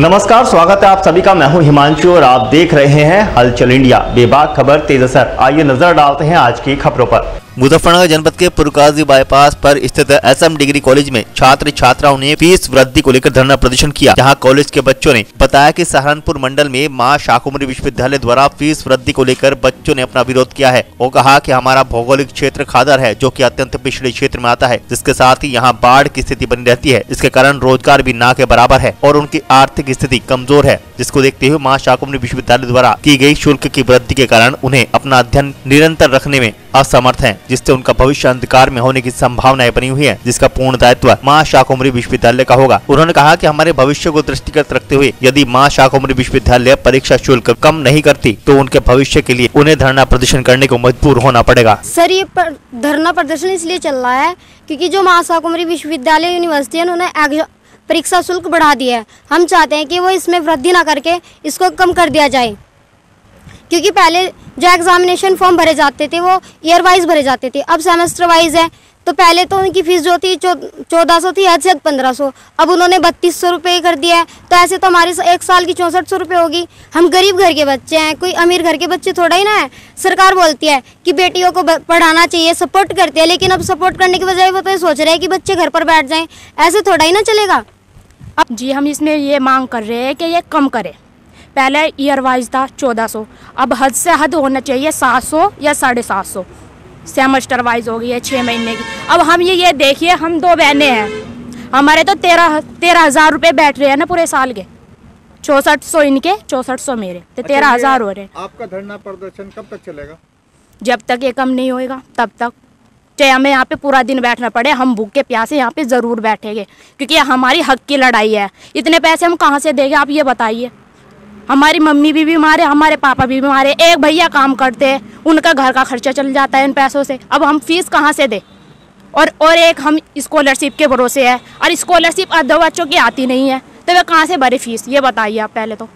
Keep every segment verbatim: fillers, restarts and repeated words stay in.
नमस्कार, स्वागत है आप सभी का। मैं हूं हिमांशु और आप देख रहे हैं हलचल इंडिया, बेबाक खबर तेज असर। आइए नजर डालते हैं आज की खबरों पर। मुजफ्फरनगर जनपद के पुरकाजी बाईपास पर स्थित एसएम डिग्री कॉलेज में छात्र छात्राओं ने फीस वृद्धि को लेकर धरना प्रदर्शन किया। जहां कॉलेज के बच्चों ने बताया कि सहारनपुर मंडल में माँ शाकुंभरी विश्वविद्यालय द्वारा फीस वृद्धि को लेकर बच्चों ने अपना विरोध किया है और कहा कि हमारा भौगोलिक क्षेत्र खादर है जो कि अत्यंत पिछड़े क्षेत्र में आता है, जिसके साथ ही यहाँ बाढ़ की स्थिति बनी रहती है। इसके कारण रोजगार भी ना के बराबर है और उनकी आर्थिक स्थिति कमजोर है, जिसको देखते हुए माँ शाकुंभरी विश्वविद्यालय द्वारा की गई शुल्क की वृद्धि के कारण उन्हें अपना अध्ययन निरंतर रखने में असमर्थ हैं, जिससे उनका भविष्य अंधकार में होने की संभावनाएं बनी हुई है, जिसका पूर्ण दायित्व माँ शाकुंभरी विश्वविद्यालय का होगा। उन्होंने कहा कि हमारे भविष्य को दृष्टिगत रखते हुए यदि माँ शाकुंभरी विश्वविद्यालय परीक्षा शुल्क कम नहीं करती तो उनके भविष्य के लिए उन्हें धरना प्रदर्शन करने को मजबूर होना पड़ेगा। सर, ये धरना प्रदर्शन इसलिए चल रहा है क्योंकि जो माँ शाकुंभरी विश्वविद्यालय यूनिवर्सिटी है उन्होंने परीक्षा शुल्क बढ़ा दिया है। हम चाहते हैं कि वो इसमें वृद्धि ना करके इसको कम कर दिया जाए, क्योंकि पहले जो एग्जामिनेशन फॉर्म भरे जाते थे वो ईयर वाइज भरे जाते थे, अब सेमेस्टर वाइज है। तो पहले तो उनकी फीस जो थी चौदह सौ थी, हद से पंद्रह सौ, अब उन्होंने बत्तीस सौ रुपये कर दिया है। तो ऐसे तो हमारे एक साल की चौंसठ सौ रुपये होगी। हम गरीब घर के बच्चे हैं, कोई अमीर घर के बच्चे थोड़ा ही ना है। सरकार बोलती है कि बेटियों को पढ़ाना चाहिए, सपोर्ट करती है, लेकिन अब सपोर्ट करने के बजाय वो तो ये सोच रहे हैं कि बच्चे घर पर बैठ जाएँ। ऐसे थोड़ा ही ना चलेगा। अब जी हम इसमें ये मांग कर रहे हैं कि ये कम करें। पहले ईयर वाइज था चौदह सौ, अब हद से हद होना चाहिए सात सौ या साढ़े सात सौ। सेमेस्टर वाइज हो गई है छः महीने की। अब हम ये ये देखिए, हम दो बहनें हैं, हमारे तो तेरह तेरह हज़ार रुपये बैठ रहे हैं ना पूरे साल के। चौंसठ सौ इनके, चौंसठ सौ मेरे, तो तेरह हज़ार हो रहे हैं। आपका धरना प्रदर्शन कब तक चलेगा? जब तक ये कम नहीं होएगा तब तक, चाहे हमें यहाँ पे पूरा दिन बैठना पड़े, हम भूखे प्यासे यहाँ पे ज़रूर बैठेंगे, क्योंकि हमारी हक की लड़ाई है। इतने पैसे हम कहाँ से देंगे, आप ये बताइए। हमारी मम्मी भी बीमार है, हमारे पापा भी बीमार है, एक भैया काम करते हैं, उनका घर का खर्चा चल जाता है इन पैसों से। अब हम फीस कहाँ से दें? और और एक हम स्कॉलरशिप के भरोसे है, और स्कॉलरशिप आधे बच्चों की आती नहीं है, तो वे कहाँ से भरे फीस, ये बताइए आप। पहले तो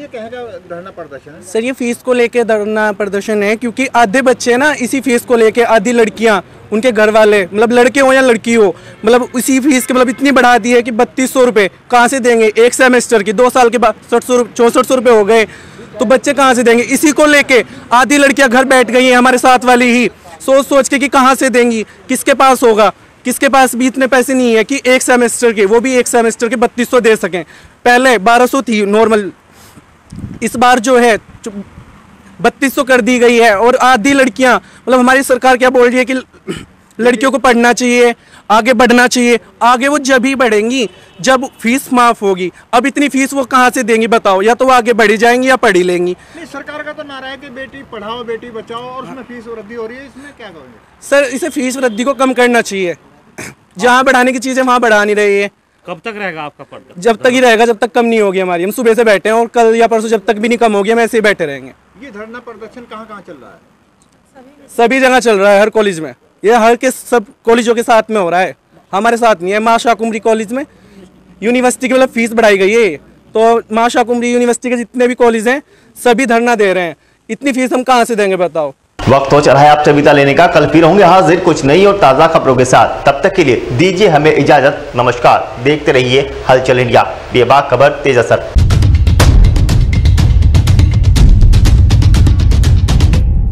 ये कहेगा धरना प्रदर्शन। सर, ये फीस को लेके धरना प्रदर्शन है, क्योंकि आधे बच्चे ना इसी फीस को लेके, आधी लड़कियां, उनके घर वाले, मतलब लड़के हो या लड़की हो, मतलब उसी फीस के मतलब इतनी बढ़ा दी है कि बत्तीस सौ रुपये कहाँ से देंगे एक सेमेस्टर की। दो साल के बाद सठ सौ चौंसठ सौ रुपये हो गए, तो बच्चे कहाँ से देंगे? इसी को लेके आधी लड़कियाँ घर बैठ गई हैं, हमारे साथ वाली ही, सोच सोच के कि कहाँ से देंगी, किसके पास होगा, किसके पास भी इतने पैसे नहीं है कि एक सेमेस्टर के, वो भी एक सेमेस्टर के बत्तीस सौ दे सकें। पहले बारह सौ थी नॉर्मल, इस बार जो है बत्तीस सौ कर दी गई है। और आधी लड़कियां, मतलब हमारी सरकार क्या बोल रही है कि लड़कियों को पढ़ना चाहिए, आगे बढ़ना चाहिए। आगे वो जब ही बढ़ेंगी जब फीस माफ होगी। अब इतनी फीस वो कहाँ से देंगी बताओ? या तो वो आगे बढ़ी जाएंगी या पढ़ी लेंगी। नहीं, सरकार का तो नारा है कि बेटी पढ़ाओ बेटी बचाओ, और उसमें फीस वृद्धि हो रही है, इसमें क्या कहोगे? सर, इसे फीस वृद्धि को कम करना चाहिए। जहाँ बढ़ाने की चीज़ें वहाँ बढ़ा नहीं रही है। कब तक रहेगा आपका पर्दा? जब तक ही रहेगा जब तक कम नहीं होगी हमारी। हम सुबह से बैठे हैं और कल या परसों जब तक भी नहीं कम होगी हम ऐसे ही बैठे रहेंगे। ये धरना प्रदर्शन कहाँ कहाँ चल रहा है? सभी जगह चल रहा है, हर कॉलेज में। ये हर के सब कॉलेजों के साथ में हो रहा है, हमारे साथ नहीं है। माँ शाकुंभरी कॉलेज में यूनिवर्सिटी की मतलब फीस बढ़ाई गई है, तो माँ शाकुंभरी यूनिवर्सिटी के जितने भी कॉलेज हैं सभी धरना दे रहे हैं। इतनी फीस हम कहाँ से देंगे बताओ? वक्त हो चला है आपसे विदा लेने का। कल फिर होंगे हाजिर कुछ नई और ताज़ा खबरों के साथ। तब तक के लिए दीजिए हमें इजाजत। नमस्कार, देखते रहिए हलचल इंडिया, बेबाक खबर तेज असर।